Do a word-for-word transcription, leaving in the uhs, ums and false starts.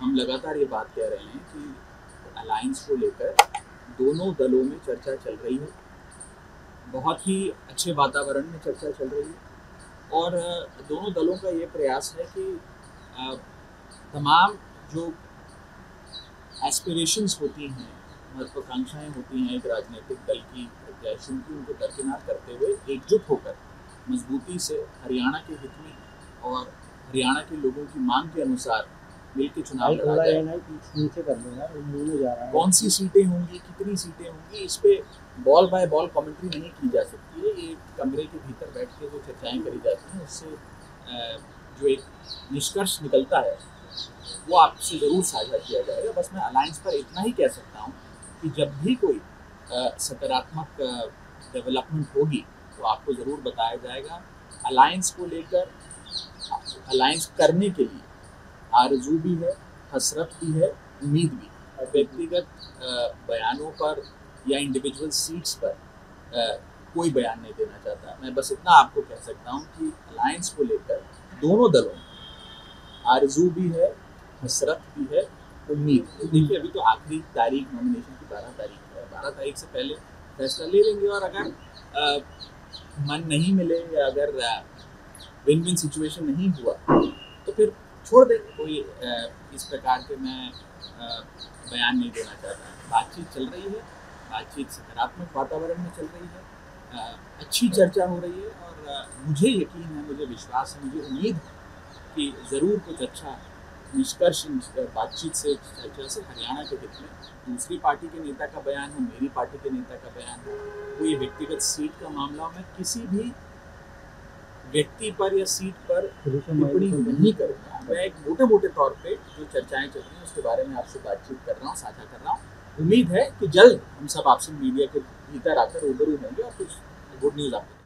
हम लगातार ये बात कह रहे हैं कि अलायंस को लेकर दोनों दलों में चर्चा चल रही है, बहुत ही अच्छे वातावरण में चर्चा चल रही है और दोनों दलों का ये प्रयास है कि तमाम जो एस्पिरेशंस होती हैं, महत्वाकांक्षाएँ होती हैं एक राजनीतिक दल की, प्रत्याशियों की, उनको दरकिनार करते हुए एकजुट होकर मजबूती से हरियाणा के हित में और हरियाणा के लोगों की मांग के अनुसार मिलकर चुनाव लड़ा जाए। कौन सी सीटें होंगी, कितनी सीटें होंगी, इस पे बॉल बाय बॉल कमेंट्री नहीं की जा सकती है। ये कमरे के भीतर बैठ के जो चर्चाएँ करी जाती हैं उससे जो एक निष्कर्ष निकलता है वो आपसे ज़रूर साझा किया जाएगा। बस मैं अलायंस पर इतना ही कह सकता हूँ कि जब भी कोई सकारात्मक डेवलपमेंट होगी तो आपको ज़रूर बताया जाएगा। अलायंस को लेकर, अलायंस करने के लिए आरजू भी है, हसरत भी है, उम्मीद भी है। व्यक्तिगत बयानों पर या इंडिविजुअल सीट्स पर आ, कोई बयान नहीं देना चाहता। मैं बस इतना आपको कह सकता हूँ कि अलायंस को लेकर दोनों दलों में आरजू भी है, हसरत भी है, उम्मीद। देखिए अभी तो आखिरी तारीख नॉमिनेशन की बारह तारीख है, बारह तारीख से पहले फैसला ले लेंगे और अगर आ, मन नहीं मिले या अगर विन विन सिचुएशन नहीं हुआ तो फिर छोड़ देंगे। कोई आ, इस प्रकार के मैं आ, बयान नहीं देना चाहता। बातचीत चल रही है, बातचीत सकारात्मक वातावरण में चल रही है, आ, अच्छी चर्चा हो रही है और आ, मुझे यकीन है, मुझे विश्वास है, मुझे उम्मीद है कि ज़रूर कुछ अच्छा निष्कर्ष बातचीत से, चर्चा से हरियाणा के हित में दूसरी पार्टी के नेता का बयान हो, मेरी पार्टी के नेता का बयान हो, कोई व्यक्तिगत सीट का मामला हो, मैं किसी भी व्यक्ति पर या सीट पर टिप्पणी नहीं करूँगा। मैं एक मोटे मोटे तौर पे जो चर्चाएं चल रही हैं उसके बारे में आपसे बातचीत कर रहा हूँ, साझा कर रहा हूँ। उम्मीद है कि जल्द हम सब आपसे मीडिया के भीतर आकर रूबरू होंगे और कुछ गुड न्यूज़ आपको